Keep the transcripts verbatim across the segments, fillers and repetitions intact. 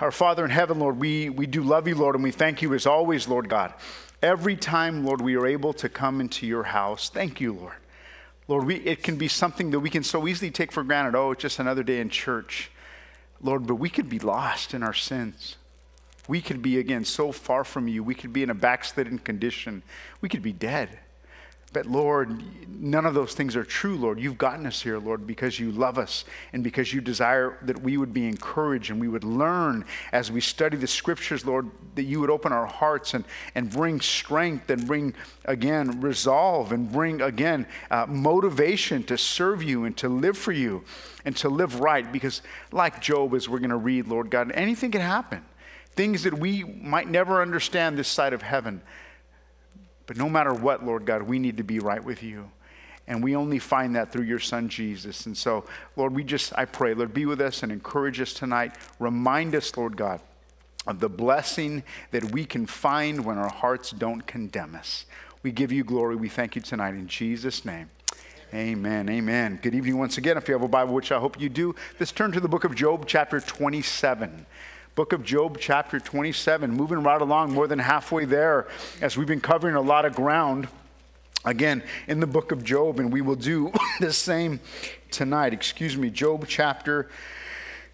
Our Father in heaven, Lord, we, we do love you, Lord, and we thank you as always, Lord God. Every time, Lord, we are able to come into your house, thank you, Lord. Lord, we, it can be something that we can so easily take for granted. Oh, it's just another day in church, Lord, but we could be lost in our sins. We could be, again, so far from you. We could be in a backslidden condition. We could be dead. But Lord, none of those things are true, Lord. You've gotten us here, Lord, because you love us and because you desire that we would be encouraged and we would learn as we study the scriptures, Lord, that you would open our hearts and, and bring strength and bring, again, resolve and bring, again, uh, motivation to serve you and to live for you and to live right. Because like Job, as we're going to read, Lord God, anything can happen. Things that we might never understand this side of heaven. But no matter what, Lord God, we need to be right with you. And we only find that through your son, Jesus. And so, Lord, we just, I pray, Lord, be with us and encourage us tonight. Remind us, Lord God, of the blessing that we can find when our hearts don't condemn us. We give you glory. We thank you tonight in Jesus' name. Amen. Amen. Good evening once again. If you have a Bible, which I hope you do, let's turn to the book of Job, chapter twenty-seven. Book of Job, chapter twenty-seven, moving right along, more than halfway there, as we've been covering a lot of ground, again, in the book of Job, and we will do the same tonight. Excuse me, Job chapter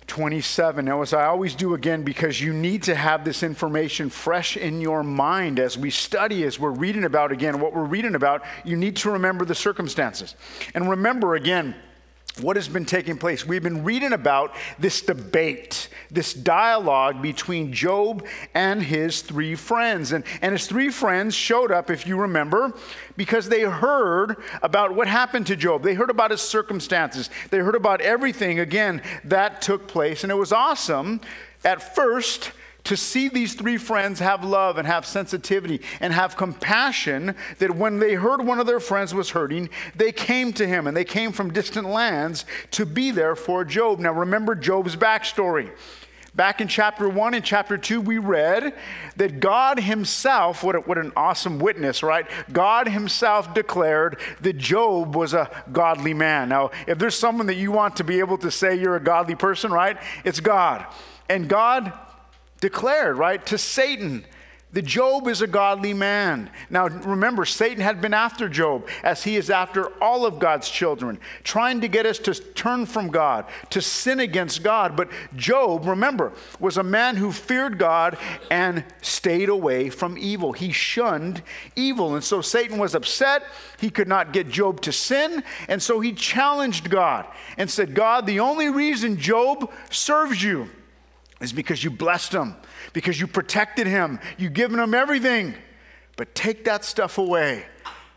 twenty-seven. Now, as I always do, again, because you need to have this information fresh in your mind as we study, as we're reading about, again, what we're reading about, you need to remember the circumstances. And remember, again, what has been taking place. We've been reading about this debate, this dialogue between Job and his three friends. And, and his three friends showed up, if you remember, because they heard about what happened to Job. They heard about his circumstances. They heard about everything, again, that took place. And it was awesome at first to see these three friends have love and have sensitivity and have compassion, that when they heard one of their friends was hurting, they came to him, and they came from distant lands to be there for Job. Now remember Job's backstory. Back in chapter one and chapter two, we read that God himself, what, a, what an awesome witness, right? God himself declared that Job was a godly man. Now, if there's someone that you want to be able to say you're a godly person, right? It's God. And God declared, right, to Satan that Job is a godly man. Now, remember, Satan had been after Job, as he is after all of God's children, trying to get us to turn from God, to sin against God. But Job, remember, was a man who feared God and stayed away from evil. He shunned evil. And so Satan was upset. He could not get Job to sin. And so he challenged God and said, God, the only reason Job serves you is because you blessed him, because you protected him, you've given him everything. But take that stuff away,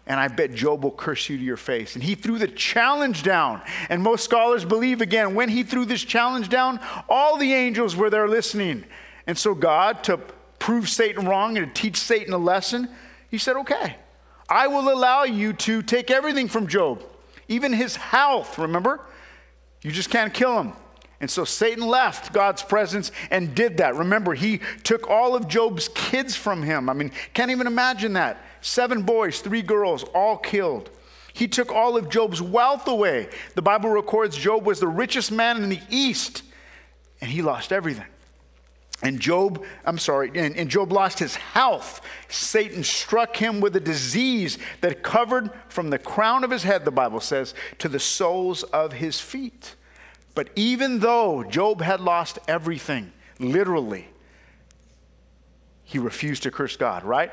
and I bet Job will curse you to your face. And he threw the challenge down. And most scholars believe, again, when he threw this challenge down, all the angels were there listening. And so God, to prove Satan wrong and to teach Satan a lesson, he said, okay, I will allow you to take everything from Job, even his health, remember? You just can't kill him. And so Satan left God's presence and did that. Remember, he took all of Job's kids from him. I mean, can't even imagine that. Seven boys, three girls, all killed. He took all of Job's wealth away. The Bible records Job was the richest man in the East, and he lost everything. And Job, I'm sorry, and, and Job lost his health. Satan struck him with a disease that covered from the crown of his head, the Bible says, to the soles of his feet. But even though Job had lost everything, literally, he refused to curse God, right?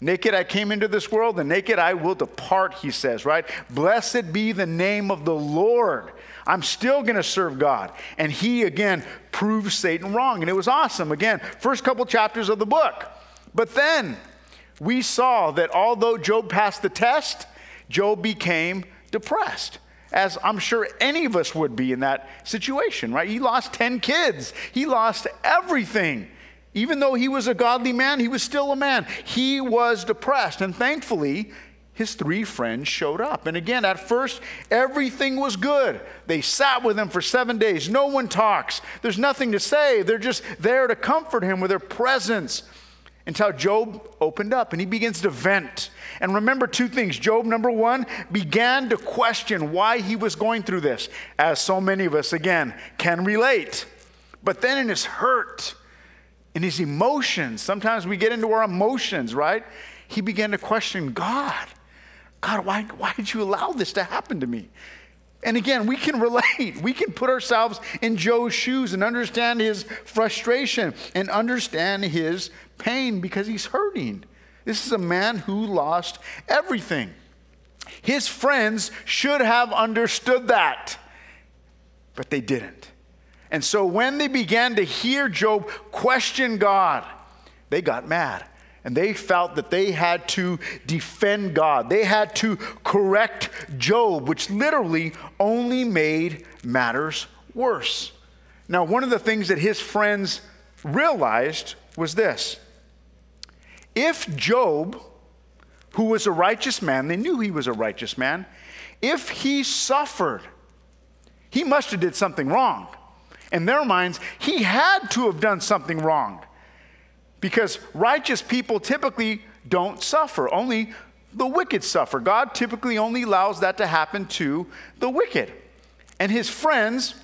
Naked I came into this world, and naked I will depart, he says, right? Blessed be the name of the Lord. I'm still going to serve God. And he, again, proved Satan wrong. And it was awesome. Again, first couple chapters of the book. But then we saw that although Job passed the test, Job became depressed, as I'm sure any of us would be in that situation, right? He lost ten kids. He lost everything. Even though he was a godly man, he was still a man. He was depressed. And thankfully, his three friends showed up. And again, at first, everything was good. They sat with him for seven days. No one talks. There's nothing to say. They're just there to comfort him with their presence, until Job opened up and he begins to vent. And remember two things. Job, number one, began to question why he was going through this, as so many of us, again, can relate. But then in his hurt, in his emotions. Sometimes we get into our emotions, right? He began to question God. God, why, why did you allow this to happen to me? And again, we can relate. We can put ourselves in Job's shoes and understand his frustration and understand his pain because he's hurting. This is a man who lost everything. His friends should have understood that, but they didn't. And so when they began to hear Job question God, they got mad. And they felt that they had to defend God. They had to correct Job, which literally only made matters worse. Now, one of the things that his friends realized was this. If Job, who was a righteous man, they knew he was a righteous man, if he suffered, he must have did something wrong. In their minds, he had to have done something wrong. Because righteous people typically don't suffer. Only the wicked suffer. God typically only allows that to happen to the wicked. And his friends,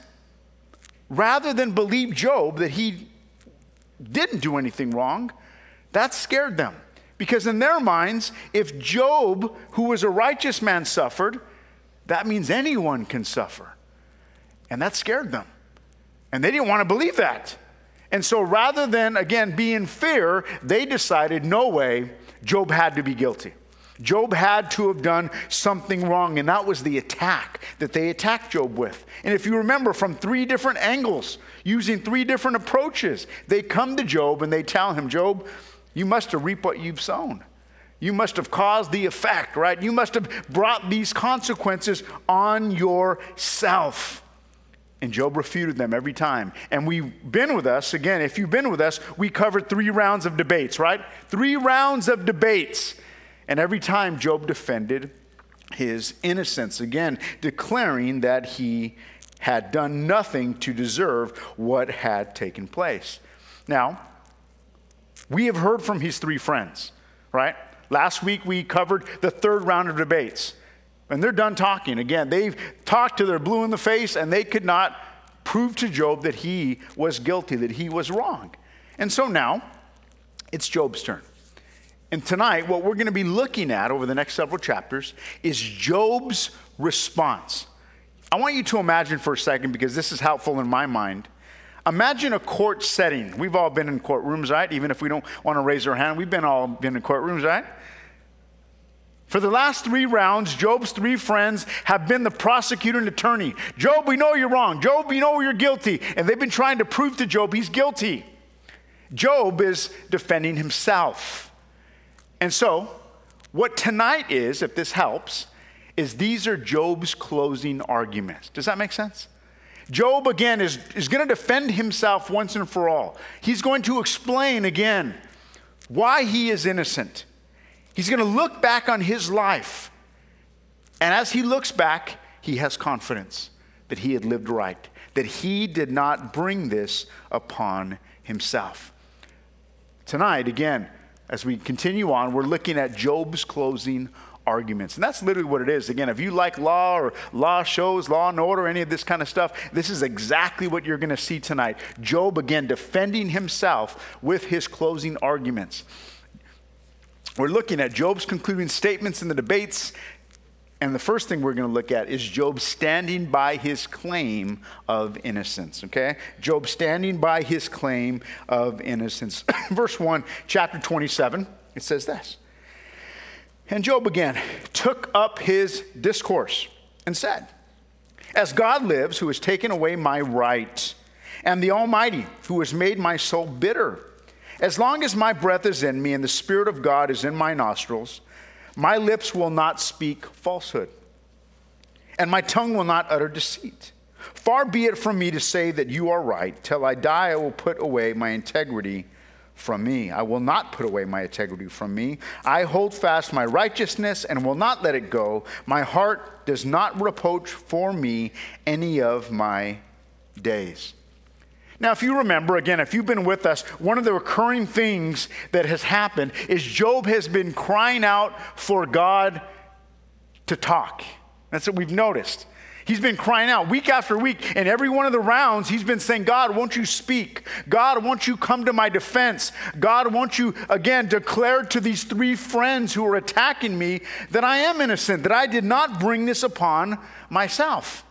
rather than believe Job that he didn't do anything wrong, that scared them. Because in their minds, if Job, who was a righteous man, suffered, that means anyone can suffer. And that scared them. And they didn't want to believe that. And so rather than, again, be in fear, they decided, no way, Job had to be guilty. Job had to have done something wrong, and that was the attack that they attacked Job with. And if you remember, from three different angles, using three different approaches, they come to Job and they tell him, Job, you must have reaped what you've sown. You must have caused the effect, right? You must have brought these consequences on yourself. And Job refuted them every time. And we've been with us, again, if you've been with us, we covered three rounds of debates, right? Three rounds of debates. And every time Job defended his innocence, again, declaring that he had done nothing to deserve what had taken place. Now, we have heard from his three friends, right? Last week we covered the third round of debates. And they're done talking. Again, they've talked to their blue in the face, and they could not prove to Job that he was guilty, that he was wrong. And so now, it's Job's turn. And tonight, what we're going to be looking at over the next several chapters is Job's response. I want you to imagine for a second, because this is helpful in my mind. Imagine a court setting. We've all been in courtrooms, right? Even if we don't want to raise our hand, we've been all been in courtrooms, right? For the last three rounds, Job's three friends have been the prosecutor and attorney. Job, we know you're wrong. Job, we know you're guilty. And they've been trying to prove to Job he's guilty. Job is defending himself. And so, what tonight is, if this helps, is these are Job's closing arguments. Does that make sense? Job, again, is, is going to defend himself once and for all. He's going to explain, again, why he is innocent. He's going to look back on his life. And as he looks back, he has confidence that he had lived right, that he did not bring this upon himself. Tonight, again, as we continue on, we're looking at Job's closing arguments. And that's literally what it is. Again, if you like law or law shows, Law and Order, any of this kind of stuff, this is exactly what you're going to see tonight. Job, again, defending himself with his closing arguments. We're looking at Job's concluding statements in the debates, and the first thing we're going to look at is Job standing by his claim of innocence, okay? Job standing by his claim of innocence. Verse one, chapter twenty-seven, it says this. And Job again took up his discourse and said, as God lives, who has taken away my right, and the Almighty, who has made my soul bitter, as long as my breath is in me and the Spirit of God is in my nostrils, my lips will not speak falsehood, and my tongue will not utter deceit. Far be it from me to say that you are right. Till I die, I will put away my integrity from me. I will not put away my integrity from me. I hold fast my righteousness and will not let it go. My heart does not reproach for me any of my days. Now, if you remember, again, if you've been with us, one of the recurring things that has happened is Job has been crying out for God to talk. That's what we've noticed. He's been crying out week after week. And every one of the rounds, he's been saying, God, won't you speak? God, won't you come to my defense? God, won't you, again, declare to these three friends who are attacking me that I am innocent, that I did not bring this upon myself.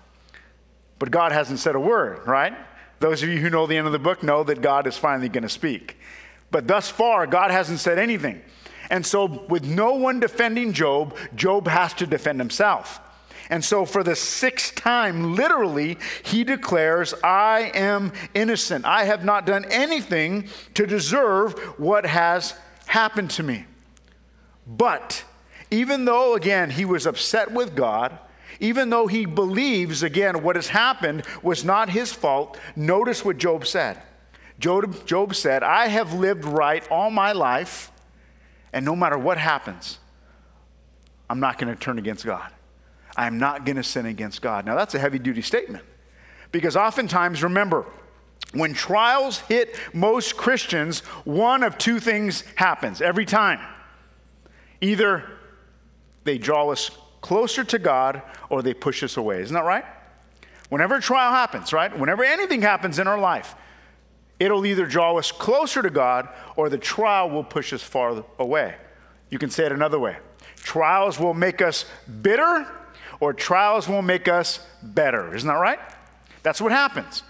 But God hasn't said a word, right? Those of you who know the end of the book know that God is finally going to speak. But thus far, God hasn't said anything. And so with no one defending Job, Job has to defend himself. And so for the sixth time, literally, he declares, I am innocent. I have not done anything to deserve what has happened to me. But even though, again, he was upset with God, even though he believes, again, what has happened was not his fault, notice what Job said. Job, Job said, I have lived right all my life, and no matter what happens, I'm not going to turn against God. I'm not going to sin against God. Now, that's a heavy-duty statement because oftentimes, remember, when trials hit most Christians, one of two things happens every time. Either they draw us closer to God or they push us away. Isn't that right? Whenever a trial happens, right? Whenever anything happens in our life, it'll either draw us closer to God or the trial will push us far away. You can say it another way. Trials will make us bitter, or trials will make us better. Isn't that right? That's what happens.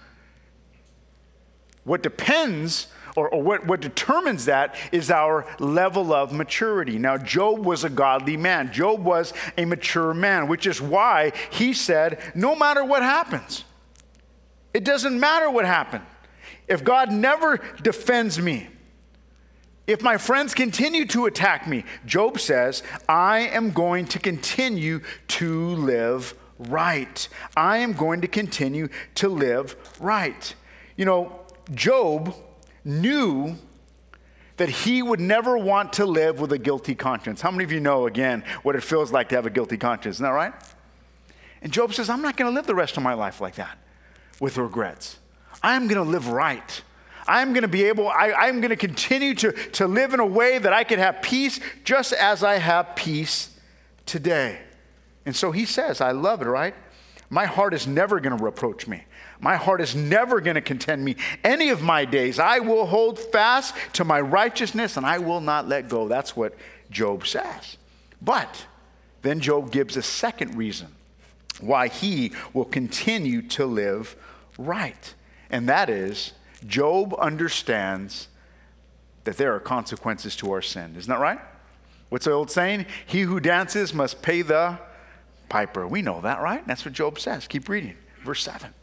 What depends, or, or what, what determines that is our level of maturity. Now, Job was a godly man. Job was a mature man, which is why he said, no matter what happens, it doesn't matter what happened. If God never defends me, if my friends continue to attack me, Job says, I am going to continue to live right. I am going to continue to live right. You know, Job knew that he would never want to live with a guilty conscience. How many of you know, again, what it feels like to have a guilty conscience? Isn't that right? And Job says, I'm not going to live the rest of my life like that with regrets. I'm going to live right. I'm going to be able, I, I'm going to continue to, to live in a way that I can have peace just as I have peace today. And so he says, I love it, right? My heart is never going to reproach me. My heart is never going to contend me any of my days. I will hold fast to my righteousness and I will not let go. That's what Job says. But then Job gives a second reason why he will continue to live right. And that is, Job understands that there are consequences to our sin. Isn't that right? What's the old saying? He who dances must pay the piper. We know that, right? That's what Job says. Keep reading. Verse seven.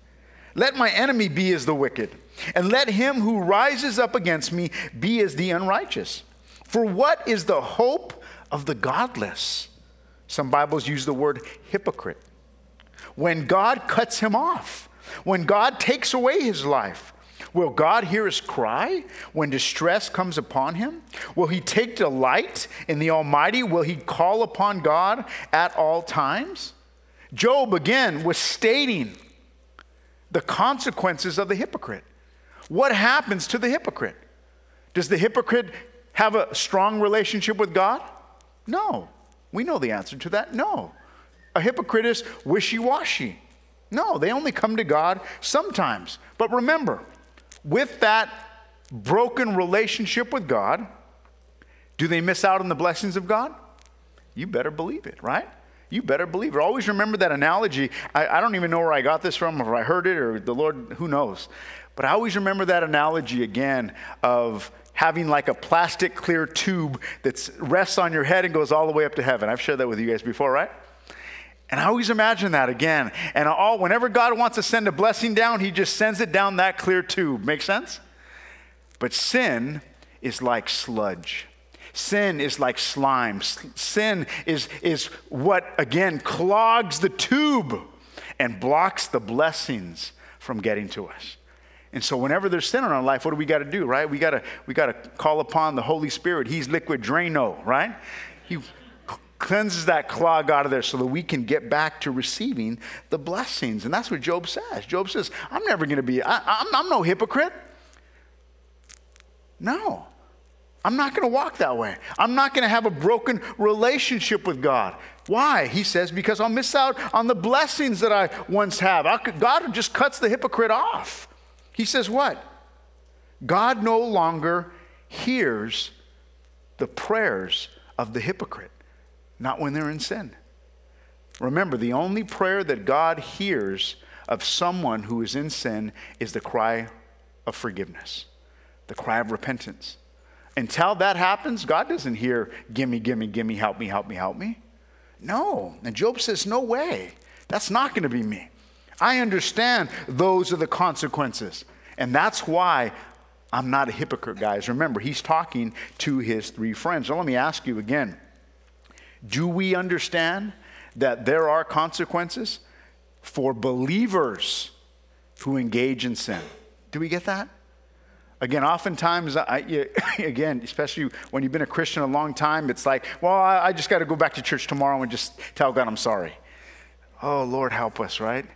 Let my enemy be as the wicked, and let him who rises up against me be as the unrighteous. For what is the hope of the godless? Some Bibles use the word hypocrite. When God cuts him off, when God takes away his life, will God hear his cry when distress comes upon him? Will he take delight in the Almighty? Will he call upon God at all times? Job, again, was stating the consequences of the hypocrite. What happens to the hypocrite? Does the hypocrite have a strong relationship with God? No. We know the answer to that. No. A hypocrite is wishy-washy. No, they only come to God sometimes. But remember, with that broken relationship with God, do they miss out on the blessings of God? You better believe it, right? You better believe it. Always remember that analogy. I, I don't even know where I got this from, or I heard it, or the Lord, who knows. But I always remember that analogy again of having like a plastic clear tube that rests on your head and goes all the way up to heaven. I've shared that with you guys before, right? And I always imagine that again. And all, whenever God wants to send a blessing down, he just sends it down that clear tube. Make sense? But sin is like sludge. Sin is like slime. Sin is, is what, again, clogs the tube and blocks the blessings from getting to us. And so whenever there's sin in our life, what do we got to do, right? We got to we got to call upon the Holy Spirit. He's liquid Drano, right? He cleanses that clog out of there so that we can get back to receiving the blessings. And that's what Job says. Job says, I'm never going to be, I, I'm, I'm no hypocrite. No. I'm not going to walk that way. I'm not going to have a broken relationship with God. Why? He says, because I'll miss out on the blessings that I once have. I could, God just cuts the hypocrite off. He says what? God no longer hears the prayers of the hypocrite, not when they're in sin. Remember, the only prayer that God hears of someone who is in sin is the cry of forgiveness, the cry of repentance. Until that happens, God doesn't hear, gimme, gimme, gimme, help me, help me, help me. No. And Job says, no way. That's not going to be me. I understand those are the consequences. And that's why I'm not a hypocrite, guys. Remember, he's talking to his three friends. Now, let me ask you again. Do we understand that there are consequences for believers who engage in sin? Do we get that? Again, oftentimes, I, again, especially when you've been a Christian a long time, it's like, well, I just got to go back to church tomorrow and just tell God I'm sorry. Oh, Lord, help us, right?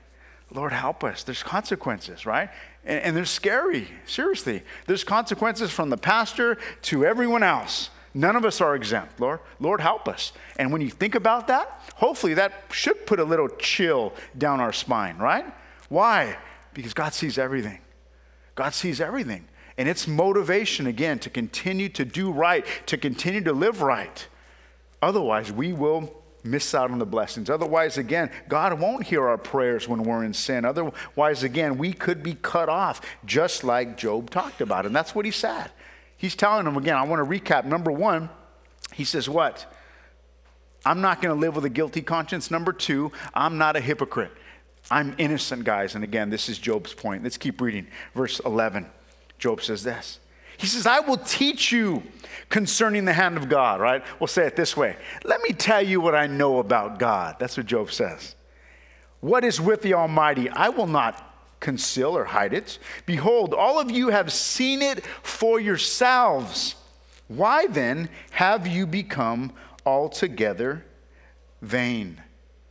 Lord, help us. There's consequences, right? And, and they're scary, seriously. There's consequences from the pastor to everyone else. None of us are exempt, Lord. Lord, help us. And when you think about that, hopefully that should put a little chill down our spine, right? Why? Because God sees everything. God sees everything. And it's motivation, again, to continue to do right, to continue to live right. Otherwise, we will miss out on the blessings. Otherwise, again, God won't hear our prayers when we're in sin. Otherwise, again, we could be cut off, just like Job talked about. And that's what he said. He's telling them, again, I want to recap. Number one, he says what? I'm not going to live with a guilty conscience. Number two, I'm not a hypocrite. I'm innocent, guys. And again, this is Job's point. Let's keep reading. Verse eleven. Job says this. He says, I will teach you concerning the hand of God, right? We'll say it this way. Let me tell you what I know about God. That's what Job says. What is with the Almighty? I will not conceal or hide it. Behold, all of you have seen it for yourselves. Why then have you become altogether vain?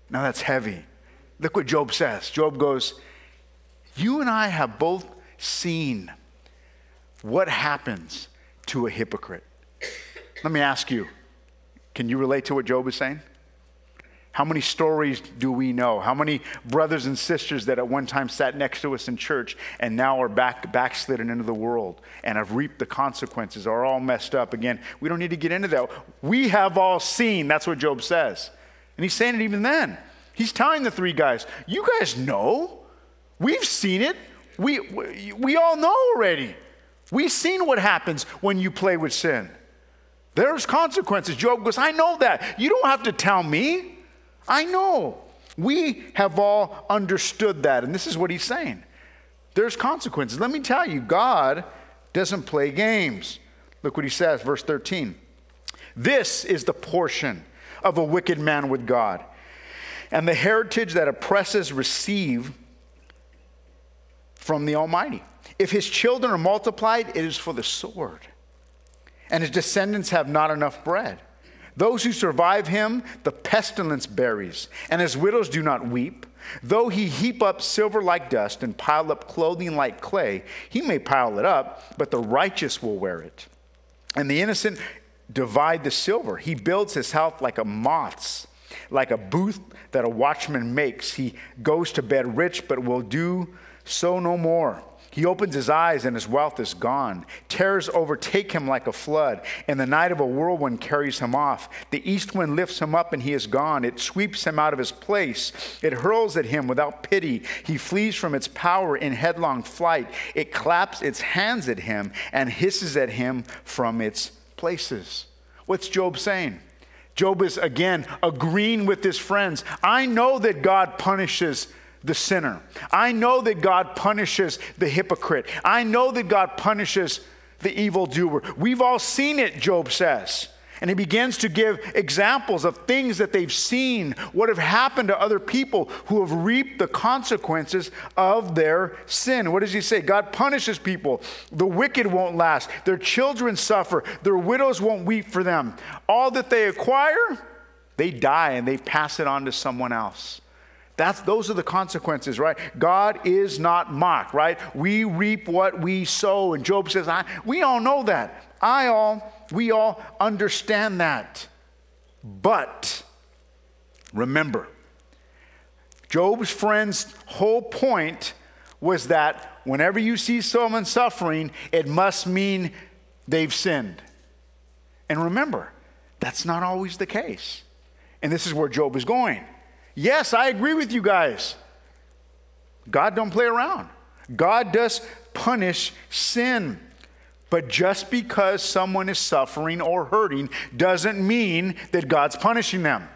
Now that's heavy. Look what Job says. Job goes, you and I have both seen what happens to a hypocrite. Let me ask you, can you relate to what Job is saying? How many stories do we know? How many brothers and sisters that at one time sat next to us in church and now are back, backslidden into the world and have reaped the consequences, are all messed up? Again, we don't need to get into that. We have all seen, that's what Job says. And he's saying it even then. He's telling the three guys, you guys know. We've seen it. We, we, we all know already. We've seen what happens when you play with sin. There's consequences. Job goes, I know that. You don't have to tell me. I know. We have all understood that. And this is what he's saying. There's consequences. Let me tell you, God doesn't play games. Look what he says, verse thirteen. This is the portion of a wicked man with God, and the heritage that oppressors receive from the Almighty. If his children are multiplied, it is for the sword, and his descendants have not enough bread. Those who survive him, the pestilence buries, and his widows do not weep. Though he heap up silver like dust and pile up clothing like clay, he may pile it up, but the righteous will wear it, and the innocent divide the silver. He builds his house like a moth's, like a booth that a watchman makes. He goes to bed rich, but will do so no more. He opens his eyes and his wealth is gone. Terrors overtake him like a flood, and the night of a whirlwind carries him off. The east wind lifts him up and he is gone. It sweeps him out of his place. It hurls at him without pity. He flees from its power in headlong flight. It claps its hands at him and hisses at him from its places. What's Job saying? Job is again agreeing with his friends. I know that God punishes the sinner. I know that God punishes the hypocrite. I know that God punishes the evildoer. We've all seen it, Job says. And he begins to give examples of things that they've seen, what have happened to other people who have reaped the consequences of their sin. What does he say? God punishes people. The wicked won't last. Their children suffer. Their widows won't weep for them. All that they acquire, they die and they pass it on to someone else. That's, those are the consequences, right? God is not mocked, right? We reap what we sow. And Job says, I, we all know that. I all, we all understand that. But remember, Job's friend's whole point was that whenever you see someone suffering, it must mean they've sinned. And remember, that's not always the case. And this is where Job is going. Yes, I agree with you guys. God don't play around. God does punish sin. But just because someone is suffering or hurting doesn't mean that God's punishing them.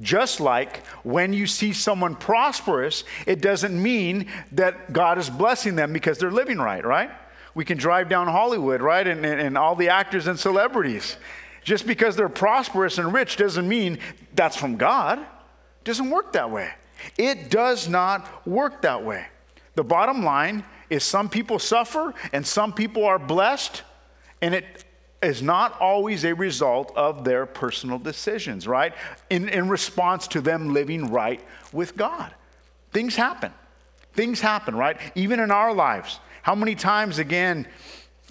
Just like when you see someone prosperous, it doesn't mean that God is blessing them because they're living right, right? We can drive down Hollywood, right? And, and, and all the actors and celebrities. Just because they're prosperous and rich doesn't mean that's from God. It doesn't work that way. It does not work that way. The bottom line is some people suffer and some people are blessed, and it is not always a result of their personal decisions, right? In, in response to them living right with God. Things happen. Things happen, right? Even in our lives. How many times, again,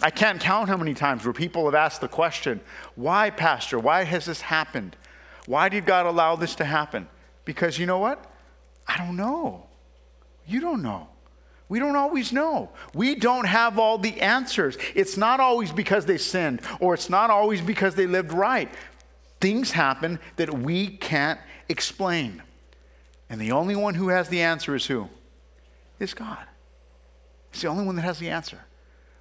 I can't count how many times where people have asked the question, why, Pastor? Why has this happened? Why did God allow this to happen? Because you know what? I don't know. You don't know. We don't always know. We don't have all the answers. It's not always because they sinned, or it's not always because they lived right. Things happen that we can't explain. And the only one who has the answer is who? Is God. It's the only one that has the answer.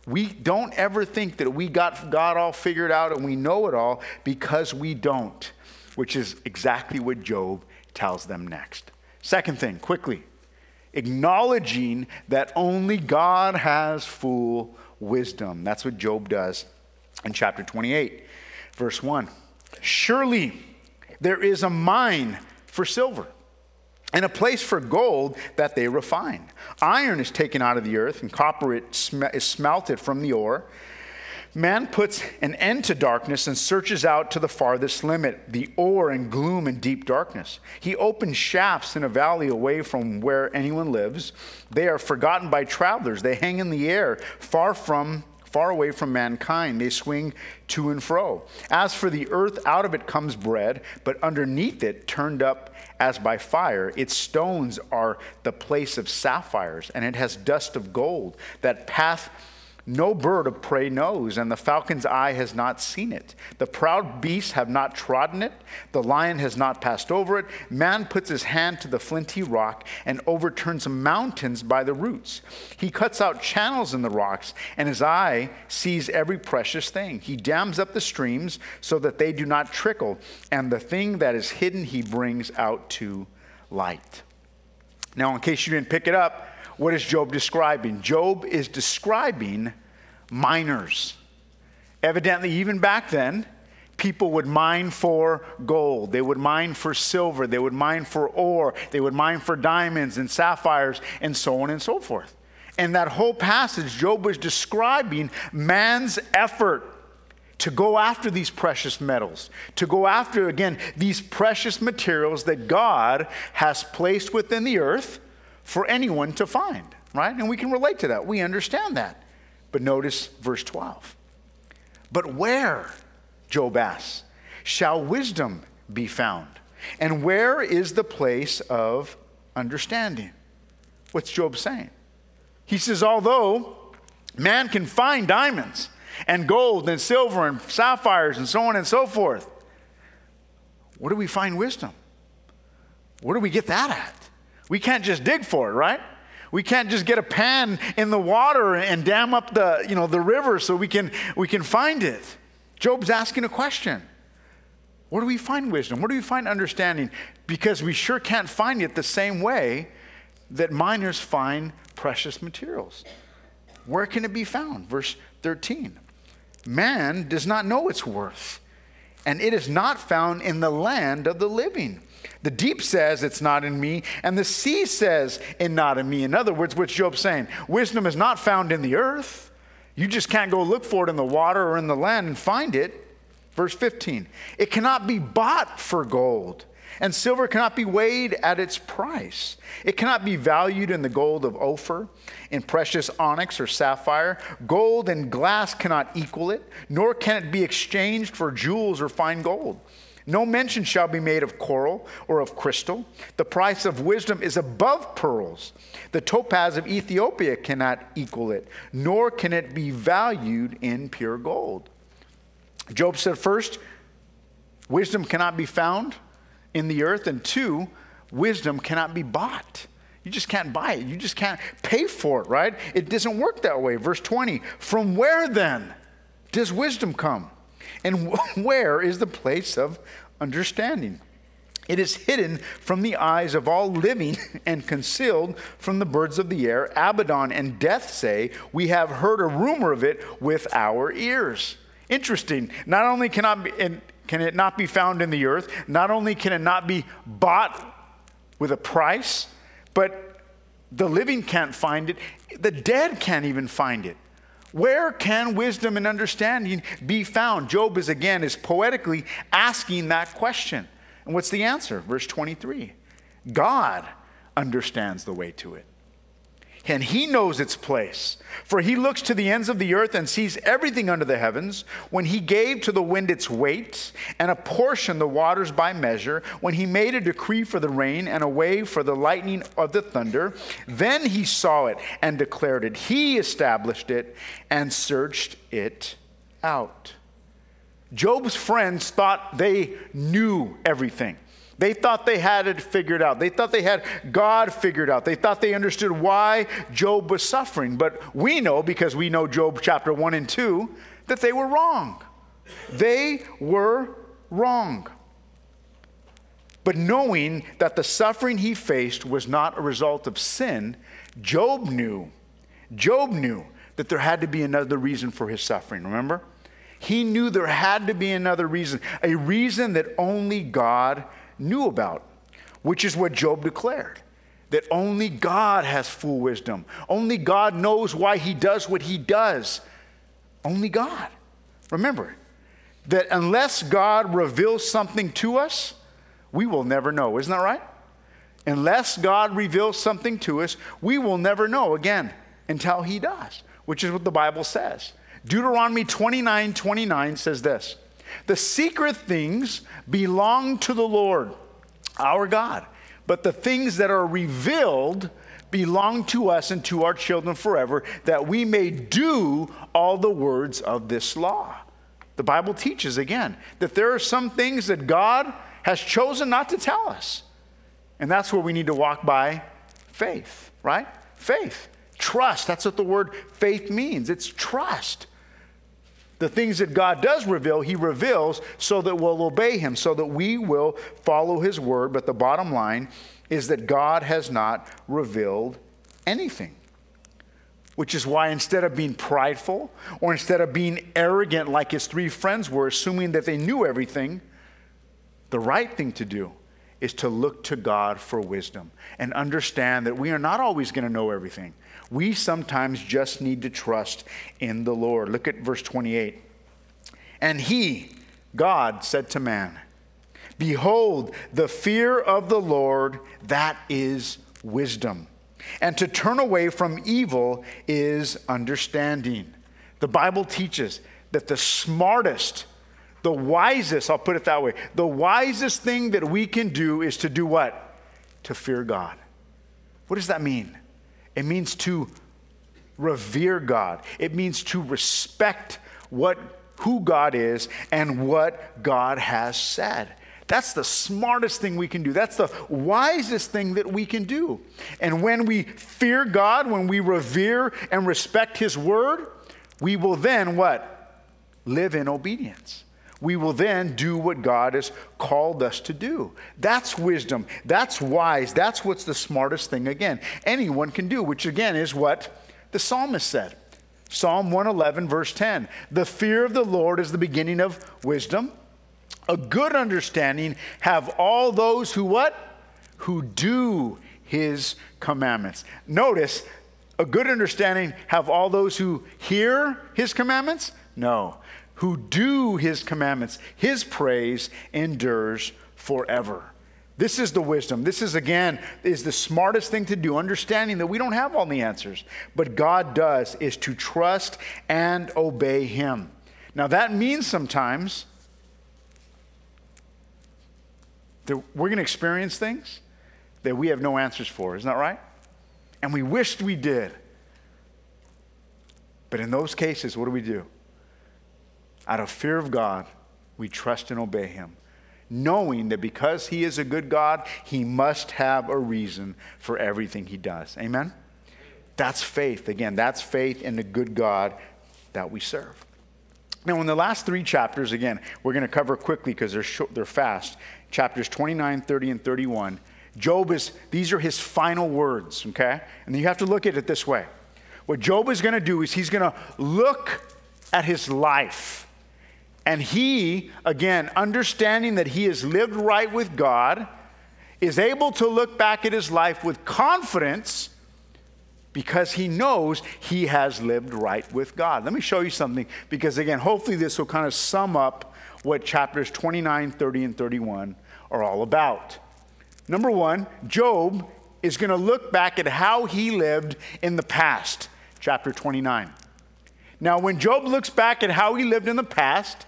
We don't ever think that we got God all figured out and we know it all, because we don't, which is exactly what Job tells them next. Second thing, quickly, acknowledging that only God has full wisdom. That's what Job does in chapter twenty-eight, verse one. Surely there is a mine for silver and a place for gold that they refine. Iron is taken out of the earth and copper is smelted from the ore. Man puts an end to darkness and searches out to the farthest limit, the ore and gloom and deep darkness. He opens shafts in a valley away from where anyone lives. They are forgotten by travelers. They hang in the air, far from, far away from mankind. They swing to and fro. As for the earth, out of it comes bread, but underneath it, turned up as by fire, its stones are the place of sapphires, and it has dust of gold, that path no bird of prey knows, and the falcon's eye has not seen it. The proud beasts have not trodden it. The lion has not passed over it. Man puts his hand to the flinty rock and overturns mountains by the roots. He cuts out channels in the rocks, and his eye sees every precious thing. He dams up the streams so that they do not trickle, and the thing that is hidden he brings out to light. Now, in case you didn't pick it up, what is Job describing? Job is describing miners. Evidently, even back then, people would mine for gold. They would mine for silver. They would mine for ore. They would mine for diamonds and sapphires and so on and so forth. And that whole passage, Job was describing man's effort to go after these precious metals, to go after, again, these precious materials that God has placed within the earth for anyone to find, right? And we can relate to that. We understand that. But notice verse twelve. But where, Job asks, shall wisdom be found? And where is the place of understanding? What's Job saying? He says, although man can find diamonds and gold and silver and sapphires and so on and so forth, where do we find wisdom? Where do we get that at? We can't just dig for it, right? We can't just get a pan in the water and dam up the, you know, the river so we can, we can find it. Job's asking a question. Where do we find wisdom? Where do we find understanding? Because we sure can't find it the same way that miners find precious materials. Where can it be found? Verse thirteen. Man does not know its worth, and it is not found in the land of the living. The deep says it's not in me, and the sea says it's not in me. In other words, what's Job saying? Wisdom is not found in the earth. You just can't go look for it in the water or in the land and find it. Verse fifteen, it cannot be bought for gold, And silver cannot be weighed at its price. It cannot be valued in the gold of Ophir, in precious onyx or sapphire. Gold and glass cannot equal it, nor can it be exchanged for jewels or fine gold. No mention shall be made of coral or of crystal. The price of wisdom is above pearls. The topaz of Ethiopia cannot equal it, nor can it be valued in pure gold. Job said, first, wisdom cannot be found in the earth, and two, wisdom cannot be bought. You just can't buy it. You just can't pay for it, right? It doesn't work that way. Verse twenty, from where then does wisdom come? And where is the place of understanding? It is hidden from the eyes of all living and concealed from the birds of the air. Abaddon and death say, we have heard a rumor of it with our ears. Interesting. Not only cannot be, and can it not be found in the earth, not only can it not be bought with a price, but the living can't find it. The dead can't even find it. Where can wisdom and understanding be found? Job is again is poetically asking that question. And what's the answer? Verse twenty-three. God understands the way to it, and he knows its place. For he looks to the ends of the earth and sees everything under the heavens. When he gave to the wind its weight and apportioned the waters by measure, when he made a decree for the rain and a way for the lightning of the thunder, then he saw it and declared it. He established it and searched it out. Job's friends thought they knew everything. They thought they had it figured out. They thought they had God figured out. They thought they understood why Job was suffering. But we know, because we know Job chapter one and two, that they were wrong. They were wrong. But knowing that the suffering he faced was not a result of sin, Job knew. Job knew that there had to be another reason for his suffering, remember? He knew there had to be another reason, a reason that only God knew about, which is what Job declared, that only God has full wisdom. Only God knows why he does what he does. Only God. Remember that unless God reveals something to us, we will never know. Isn't that right? Unless God reveals something to us, we will never know again until he does, which is what the Bible says. Deuteronomy twenty-nine twenty-nine says this, the secret things belong to the Lord, our God, but the things that are revealed belong to us and to our children forever, that we may do all the words of this law. The Bible teaches, again, that there are some things that God has chosen not to tell us. And that's where we need to walk by faith, right? Faith. Trust. That's what the word faith means. It's trust. The things that God does reveal, he reveals so that we'll obey him, so that we will follow his word. But the bottom line is that God has not revealed anything, which is why instead of being prideful or instead of being arrogant like his three friends were, assuming that they knew everything, the right thing to do is to look to God for wisdom and understand that we are not always going to know everything. We sometimes just need to trust in the Lord. Look at verse twenty-eight. And he, God, said to man, behold, the fear of the Lord, that is wisdom. And to turn away from evil is understanding. The Bible teaches that the smartest, the wisest, I'll put it that way, the wisest thing that we can do is to do what? To fear God. What does that mean? It means to revere God. It means to respect what, who God is and what God has said. That's the smartest thing we can do. That's the wisest thing that we can do. And when we fear God, when we revere and respect his word, we will then what? Live in obedience. We will then do what God has called us to do. That's wisdom. That's wise. That's what's the smartest thing, again, anyone can do, which, again, is what the psalmist said. Psalm one eleven, verse ten, the fear of the Lord is the beginning of wisdom. A good understanding have all those who what? Who do his commandments. Notice, a good understanding have all those who hear his commandments? No. Who do his commandments. His praise endures forever. This is the wisdom. This is, again, is the smartest thing to do, understanding that we don't have all the answers, but God does, is to trust and obey him. Now, that means sometimes that we're going to experience things that we have no answers for. Isn't that right? And we wished we did. But in those cases, what do we do? Out of fear of God, we trust and obey him, knowing that because he is a good God, he must have a reason for everything he does. Amen? That's faith. Again, that's faith in the good God that we serve. Now, in the last three chapters, again, we're going to cover quickly because they're short, they're fast. Chapters twenty-nine, thirty, and thirty-one. Job is, these are his final words, okay? And you have to look at it this way. What Job is going to do is he's going to look at his life. And he, again, understanding that he has lived right with God, is able to look back at his life with confidence because he knows he has lived right with God. Let me show you something because, again, hopefully this will kind of sum up what chapters twenty-nine, thirty, and thirty-one are all about. Number one, Job is going to look back at how he lived in the past, chapter twenty-nine. Now, when Job looks back at how he lived in the past,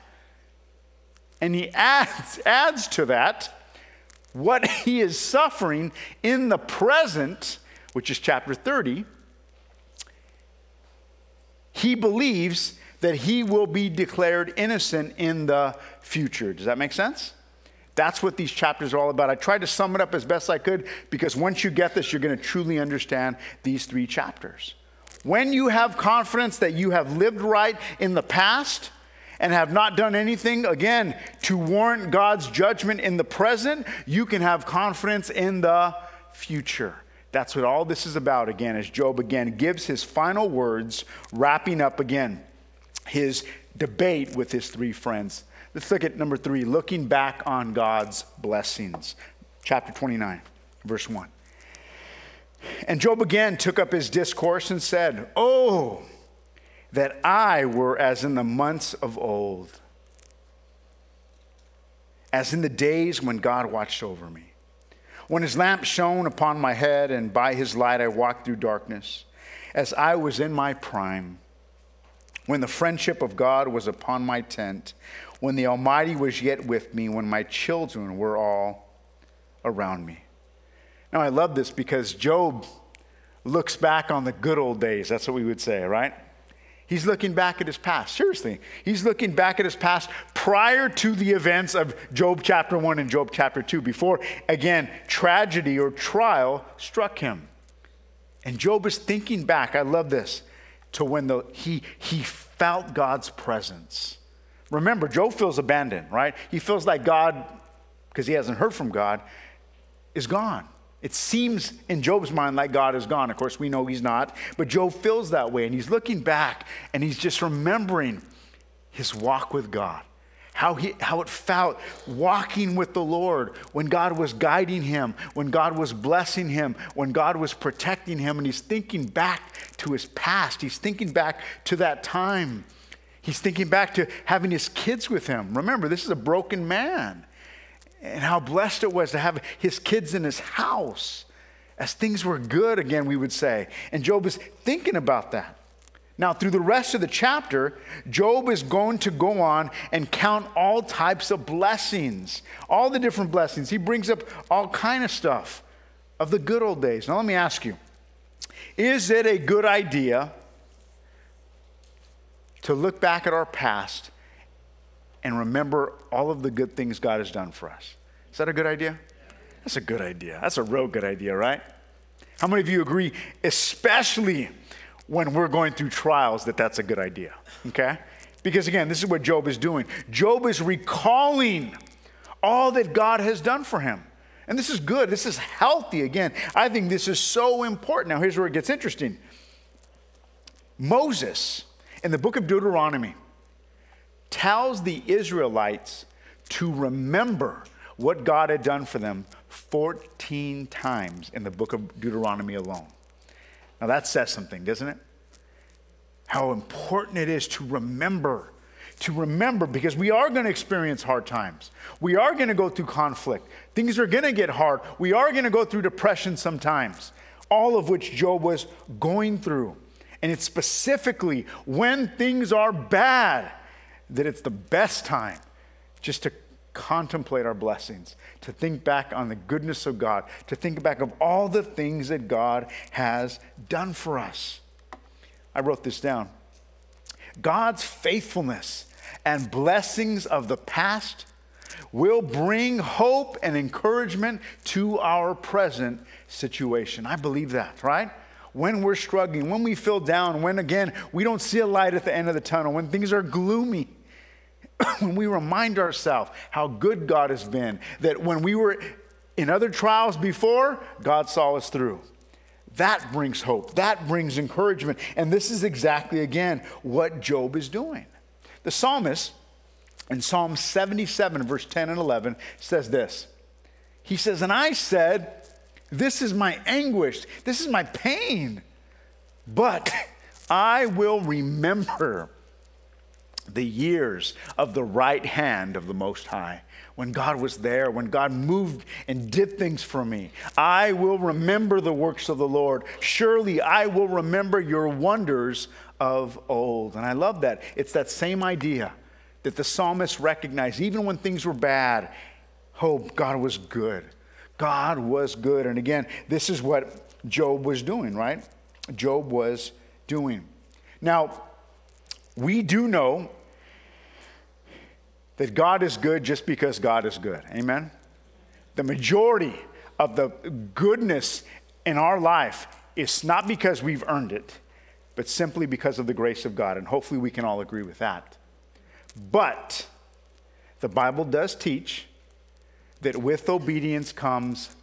and he adds, adds to that what he is suffering in the present, which is chapter thirty, he believes that he will be declared innocent in the future. Does that make sense? That's what these chapters are all about. I tried to sum it up as best I could because once you get this, you're going to truly understand these three chapters. When you have confidence that you have lived right in the past and have not done anything, again, to warrant God's judgment in the present, you can have confidence in the future. That's what all this is about, again, as Job, again, gives his final words, wrapping up, again, his debate with his three friends. Let's look at number three, looking back on God's blessings. Chapter twenty-nine, verse one. And Job again took up his discourse and said, "Oh, that I were as in the months of old, as in the days when God watched over me, when his lamp shone upon my head, and by his light I walked through darkness, as I was in my prime, when the friendship of God was upon my tent, when the Almighty was yet with me, when my children were all around me." Now, I love this because Job looks back on the good old days. That's what we would say, right? He's looking back at his past. Seriously, he's looking back at his past prior to the events of Job chapter one and Job chapter two, before, again, tragedy or trial struck him. And Job is thinking back, I love this, to when the, he, he felt God's presence. Remember, Job feels abandoned, right? He feels like God, because he hasn't heard from God, is gone. It seems in Job's mind like God is gone. Of course, we know he's not, but Job feels that way. And he's looking back and he's just remembering his walk with God, how, he, how it felt walking with the Lord when God was guiding him, when God was blessing him, when God was protecting him. And he's thinking back to his past. He's thinking back to that time. He's thinking back to having his kids with him. Remember, this is a broken man. And how blessed it was to have his kids in his house as things were good, again, we would say. And Job is thinking about that. Now, through the rest of the chapter, Job is going to go on and count all types of blessings, all the different blessings. He brings up all kind of stuff of the good old days. Now, let me ask you, is it a good idea to look back at our past and remember all of the good things God has done for us? Is that a good idea? That's a good idea. That's a real good idea, right? How many of you agree, especially when we're going through trials, that that's a good idea, okay? Because again, this is what Job is doing. Job is recalling all that God has done for him. And this is good. This is healthy. Again, I think this is so important. Now, here's where it gets interesting. Moses, in the book of Deuteronomy, tells the Israelites to remember what God had done for them fourteen times in the book of Deuteronomy alone. Now that says something, doesn't it? How important it is to remember, to remember, because we are going to experience hard times. We are going to go through conflict. Things are going to get hard. We are going to go through depression sometimes, all of which Job was going through. And it's specifically when things are bad that it's the best time just to contemplate our blessings, to think back on the goodness of God, to think back of all the things that God has done for us. I wrote this down. God's faithfulness and blessings of the past will bring hope and encouragement to our present situation. I believe that, right? When we're struggling, when we feel down, when, again, we don't see a light at the end of the tunnel, when things are gloomy, when we remind ourselves how good God has been, that when we were in other trials before, God saw us through. That brings hope. That brings encouragement. And this is exactly, again, what Job is doing. The psalmist in Psalm seventy-seven, verse ten and eleven, says this. He says, "And I said, this is my anguish. This is my pain. But I will remember the years of the right hand of the Most High." When God was there, when God moved and did things for me, I will remember the works of the Lord. Surely I will remember your wonders of old. And I love that. It's that same idea that the psalmist recognized. Even when things were bad, hope, God was good. God was good. And again, this is what Job was doing, right? Job was doing. Now, we do know that God is good just because God is good. Amen? The majority of the goodness in our life is not because we've earned it, but simply because of the grace of God. And hopefully we can all agree with that. But the Bible does teach that with obedience comes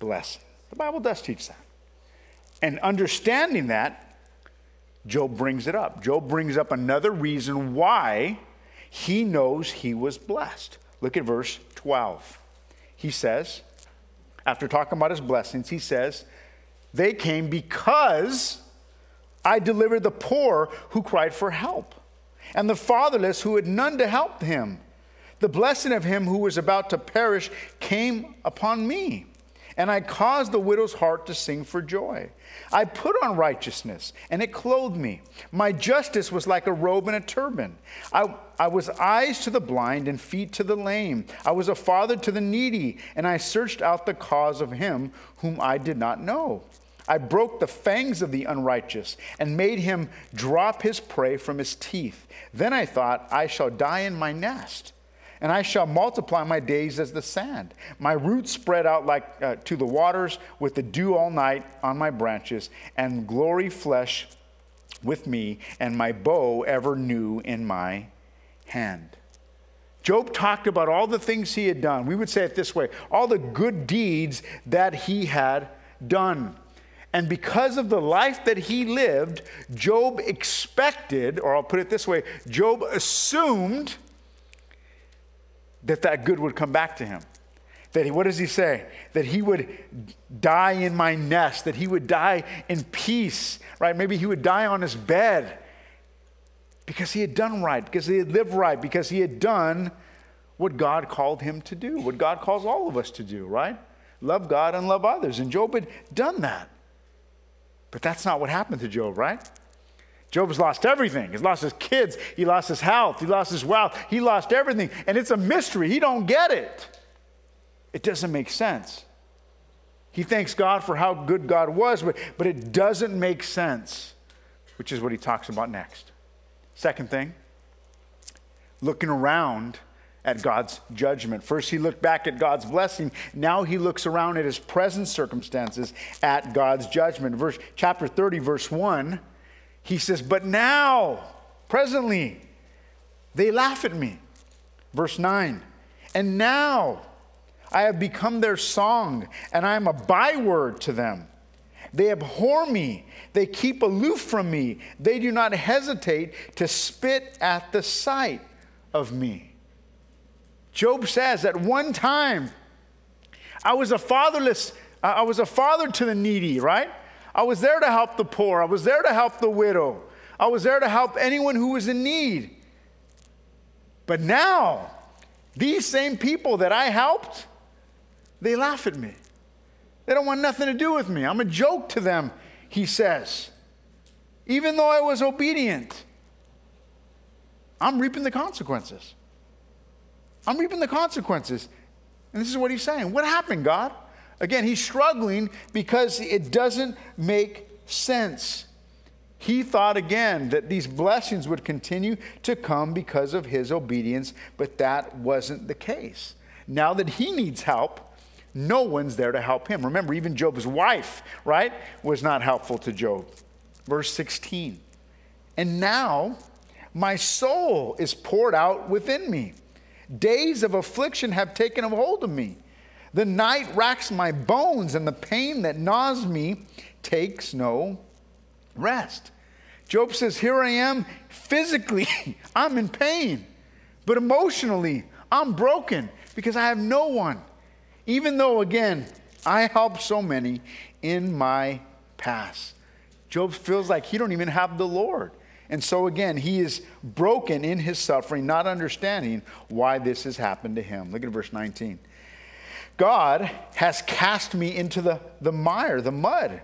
blessing. The Bible does teach that. And understanding that, Job brings it up. Job brings up another reason why he knows he was blessed. Look at verse twelve. He says, after talking about his blessings, he says, "They came because I delivered the poor who cried for help, and the fatherless who had none to help him. The blessing of him who was about to perish came upon me, and I caused the widow's heart to sing for joy. I put on righteousness, and it clothed me. My justice was like a robe and a turban. I, I was eyes to the blind and feet to the lame. I was a father to the needy, and I searched out the cause of him whom I did not know. I broke the fangs of the unrighteous and made him drop his prey from his teeth. Then I thought, I shall die in my nest, and I shall multiply my days as the sand. My roots spread out like uh, to the waters, with the dew all night on my branches, and glory flesh with me, and my bow ever new in my hand." Job talked about all the things he had done. We would say it this way: all the good deeds that he had done. And because of the life that he lived, Job expected, or I'll put it this way, Job assumed that that good would come back to him. That he, what does he say? That he would die in my nest, that he would die in peace, right? Maybe he would die on his bed because he had done right, because he had lived right, because he had done what God called him to do, what God calls all of us to do, right? Love God and love others. And Job had done that. But that's not what happened to Job, right? Job has lost everything. He's lost his kids. He lost his health. He lost his wealth. He lost everything. And it's a mystery. He don't get it. It doesn't make sense. He thanks God for how good God was, but, but it doesn't make sense, which is what he talks about next. Second thing, looking around at God's judgment. First, he looked back at God's blessing. Now he looks around at his present circumstances at God's judgment. Verse, chapter thirty, verse one, he says, "But now, presently, they laugh at me." Verse nine, "And now I have become their song, and I am a byword to them. They abhor me. They keep aloof from me. They do not hesitate to spit at the sight of me." Job says, at one time, I was a fatherless, uh, I was a father to the needy, right? I was there to help the poor. I was there to help the widow. I was there to help anyone who was in need. But now, these same people that I helped, they laugh at me. They don't want nothing to do with me. I'm a joke to them, he says. Even though I was obedient, I'm reaping the consequences. I'm reaping the consequences. And this is what he's saying. What happened, God? Again, he's struggling because it doesn't make sense. He thought again that these blessings would continue to come because of his obedience, but that wasn't the case. Now that he needs help, no one's there to help him. Remember, even Job's wife, right, was not helpful to Job. Verse sixteen, and now my soul is poured out within me. Days of affliction have taken a hold of me. The night racks my bones, and the pain that gnaws me takes no rest. Job says, here I am physically, I'm in pain, but emotionally, I'm broken because I have no one. Even though, again, I helped so many in my past. Job feels like he don't even have the Lord. And so again, he is broken in his suffering, not understanding why this has happened to him. Look at verse nineteen. God has cast me into the, the mire, the mud,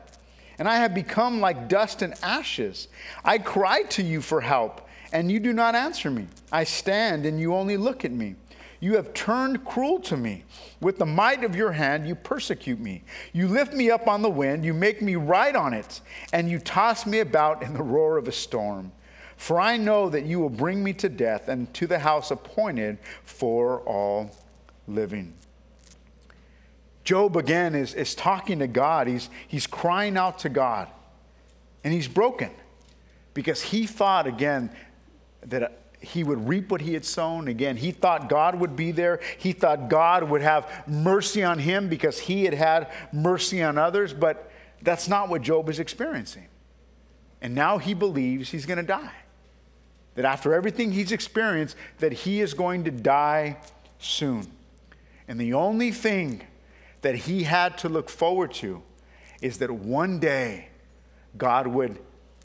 and I have become like dust and ashes. I cried to you for help, and you do not answer me. I stand, and you only look at me. You have turned cruel to me. With the might of your hand, you persecute me. You lift me up on the wind. You make me ride on it, and you toss me about in the roar of a storm. For I know that you will bring me to death and to the house appointed for all living. Job, again, is, is talking to God. He's, he's crying out to God, and he's broken because he thought, again, that he would reap what he had sown. Again, he thought God would be there. He thought God would have mercy on him because he had had mercy on others. But that's not what Job is experiencing. And now he believes he's going to die. That after everything he's experienced, that he is going to die soon. And the only thing that he had to look forward to is that one day God would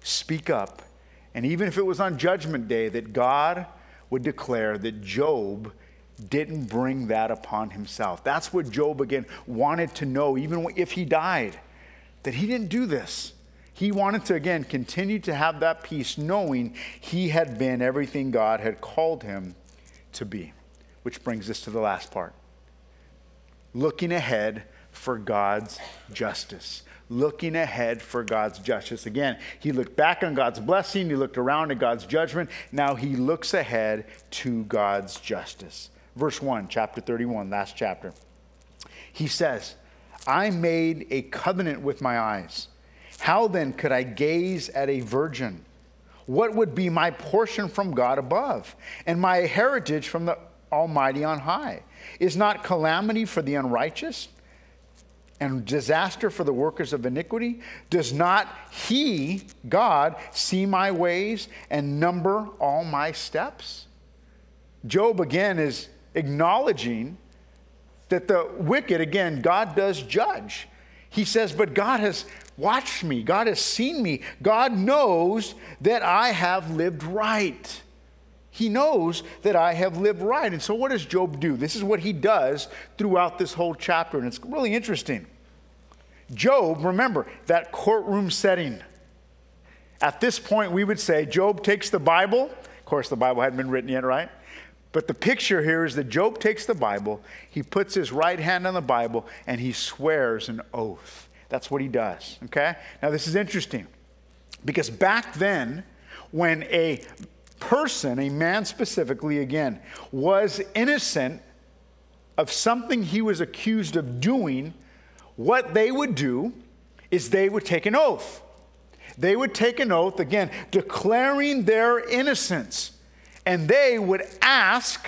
speak up. And even if it was on Judgment Day, that God would declare that Job didn't bring that upon himself. That's what Job, again, wanted to know, even if he died, that he didn't do this. He wanted to, again, continue to have that peace, knowing he had been everything God had called him to be. Which brings us to the last part. Looking ahead for God's justice. Looking ahead for God's justice. Again, he looked back on God's blessing. He looked around at God's judgment. Now he looks ahead to God's justice. Verse one, chapter thirty-one, last chapter. He says, I made a covenant with my eyes. How then could I gaze at a virgin? What would be my portion from God above and my heritage from the Almighty on high? Is not calamity for the unrighteous and disaster for the workers of iniquity? Does not he, God, see my ways and number all my steps? Job, again, is acknowledging that the wicked, again, God does judge. He says, but God has watched me. God has seen me. God knows that I have lived right. He knows that I have lived right. And so what does Job do? This is what he does throughout this whole chapter. And it's really interesting. Job, remember, that courtroom setting. At this point, we would say Job takes the Bible. Of course, the Bible hadn't been written yet, right? But the picture here is that Job takes the Bible. He puts his right hand on the Bible, and he swears an oath. That's what he does, okay? Now, this is interesting because back then, when a person, a man specifically, again, was innocent of something he was accused of doing, what they would do is they would take an oath. They would take an oath, again, declaring their innocence. And they would ask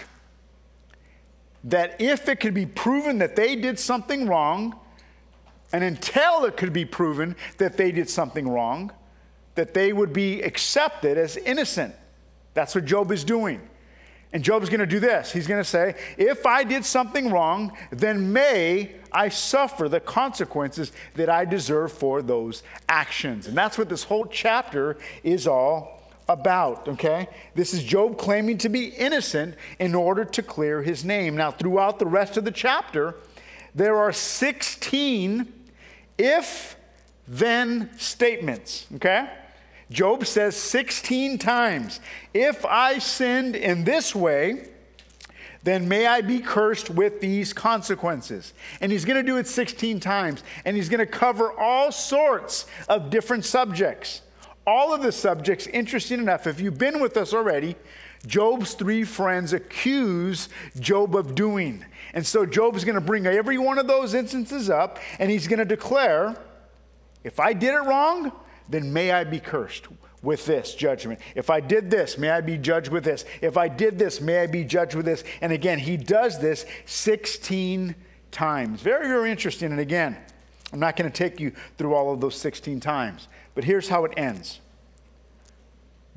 that if it could be proven that they did something wrong, and until it could be proven that they did something wrong, that they would be accepted as innocent. That's what Job is doing. And Job's going to do this. He's going to say, if I did something wrong, then may I suffer the consequences that I deserve for those actions. And that's what this whole chapter is all about, okay? This is Job claiming to be innocent in order to clear his name. Now, throughout the rest of the chapter, there are sixteen if-then statements, okay? Job says sixteen times, if I sinned in this way, then may I be cursed with these consequences. And he's going to do it sixteen times. And he's going to cover all sorts of different subjects. All of the subjects, interesting enough, if you've been with us already, Job's three friends accuse Job of doing. And so Job's going to bring every one of those instances up, and he's going to declare, if I did it wrong, then may I be cursed with this judgment. If I did this, may I be judged with this. If I did this, may I be judged with this. And again, he does this sixteen times. Very, very interesting. And again, I'm not going to take you through all of those sixteen times, but here's how it ends.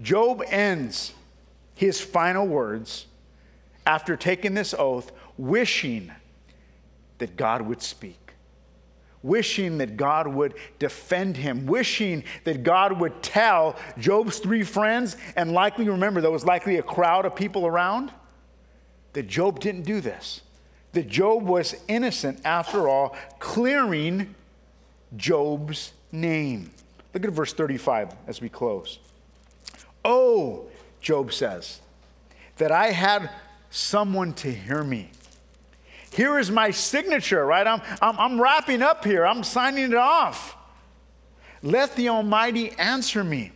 Job ends his final words after taking this oath, wishing that God would speak. Wishing that God would defend him, wishing that God would tell Job's three friends, and likely, remember, there was likely a crowd of people around, that Job didn't do this, that Job was innocent after all, clearing Job's name. Look at verse thirty-five as we close. Oh, Job says, that I had someone to hear me. Here is my signature, right? I'm, I'm, I'm wrapping up here. I'm signing it off. Let the Almighty answer me.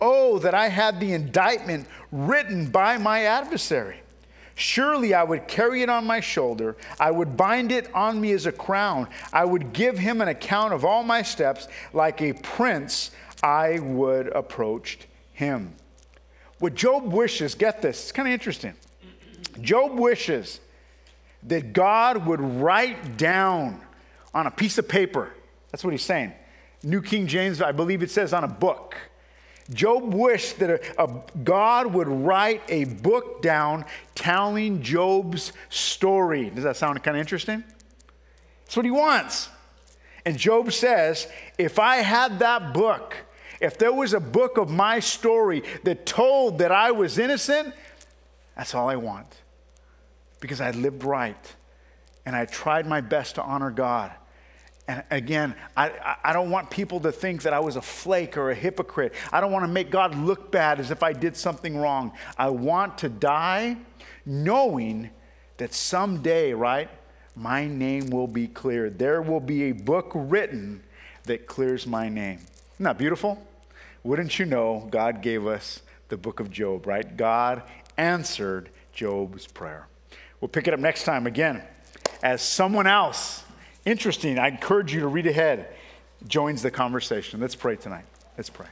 Oh, that I had the indictment written by my adversary. Surely I would carry it on my shoulder. I would bind it on me as a crown. I would give him an account of all my steps. Like a prince, I would approach him. What Job wishes, get this, it's kind of interesting. Job wishes that God would write down on a piece of paper. That's what he's saying. New King James, I believe it says on a book. Job wished that a, a God would write a book down telling Job's story. Does that sound kind of interesting? That's what he wants. And Job says, if I had that book, if there was a book of my story that told that I was innocent, that's all I want. Because I lived right, and I tried my best to honor God. And again, I, I don't want people to think that I was a flake or a hypocrite. I don't want to make God look bad as if I did something wrong. I want to die knowing that someday, right, my name will be cleared. There will be a book written that clears my name. Isn't that beautiful? Wouldn't you know God gave us the book of Job, right? God answered Job's prayer. We'll pick it up next time again as someone else, interesting, I encourage you to read ahead, joins the conversation. Let's pray tonight. Let's pray.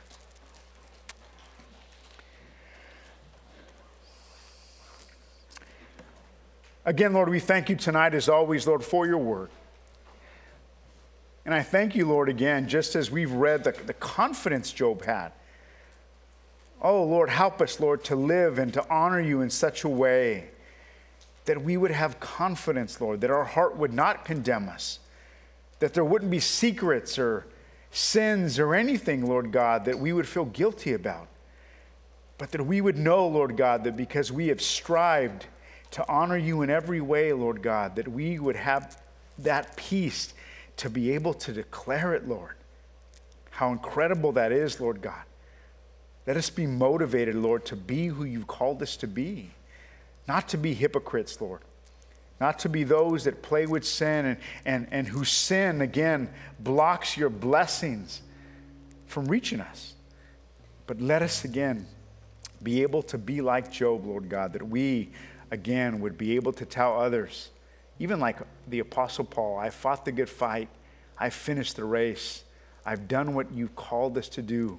Again, Lord, we thank you tonight as always, Lord, for your word. And I thank you, Lord, again, just as we've read the, the confidence Job had. Oh, Lord, help us, Lord, to live and to honor you in such a way that we would have confidence, Lord, that our heart would not condemn us, that there wouldn't be secrets or sins or anything, Lord God, that we would feel guilty about, but that we would know, Lord God, that because we have strived to honor you in every way, Lord God, that we would have that peace to be able to declare it, Lord. How incredible that is, Lord God. Let us be motivated, Lord, to be who you've called us to be. Not to be hypocrites, Lord. Not to be those that play with sin and, and, and whose sin, again, blocks your blessings from reaching us. But let us, again, be able to be like Job, Lord God, that we, again, would be able to tell others, even like the Apostle Paul, I fought the good fight. I finished the race. I've done what you called us to do.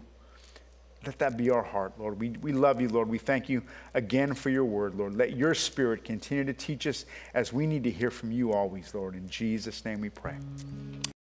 Let that be our heart, Lord. We, we love you, Lord. We thank you again for your word, Lord. Let your spirit continue to teach us as we need to hear from you always, Lord. In Jesus' name we pray.